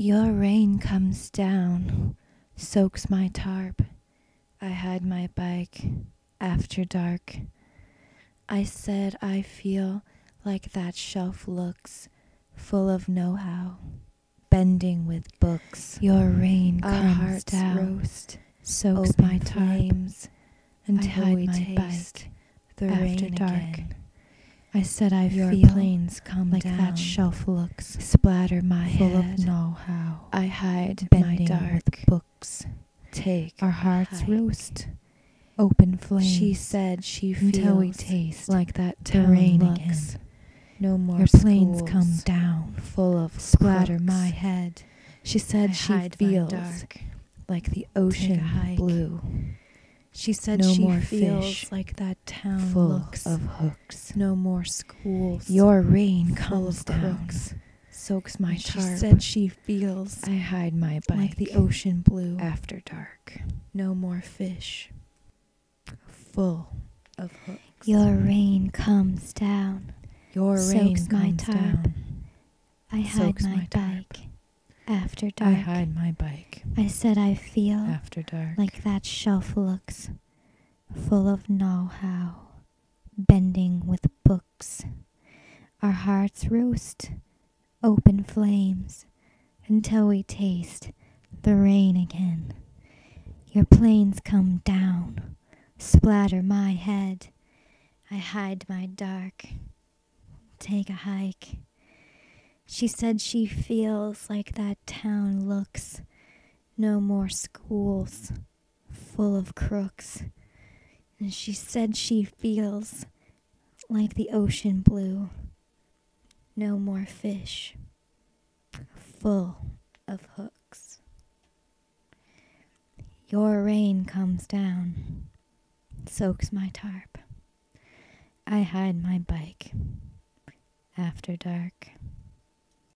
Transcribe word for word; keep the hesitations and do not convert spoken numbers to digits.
Your rain comes down, soaks my tarp. I hide my bike after dark. I said I feel like that shelf looks, full of know-how, bending with books. Your rain Our comes hearts down, roast, soaks open my flames, until I we my taste bike the rain dark. Again. I said I Your feel planes come like down, that shelf looks, splatter my full head. Full of know-how, I hide bending my dark with books. Take our hearts hike. Roast, open flames. She said she until feels we taste like that terrain looks. Again. No more Your planes come down, full of splatter crooks. My head. She said I she feels dark, like the ocean blue. She said no she more feels fish, like that town full looks of hooks. No more schools. Your rain comes down, crooks. Soaks my tarp. She said she feels I hide my bike like the ocean blue after dark. No more fish full of hooks. Your rain comes down. Your rain soaks my tarp. Down. I hide my, my bike tarp. After dark. I hide my bike. I said I feel after dark like that shelf looks, full of know-how, bending with books. Our hearts roast. Open flames, until we taste the rain again. Your planes come down, splatter my head. I hide my dark, take a hike. She said she feels like that town looks. No more schools, full of crooks. And she said she feels like the ocean blue. No more fish, full of hooks. Your rain comes down, soaks my tarp. I hide my bike after dark.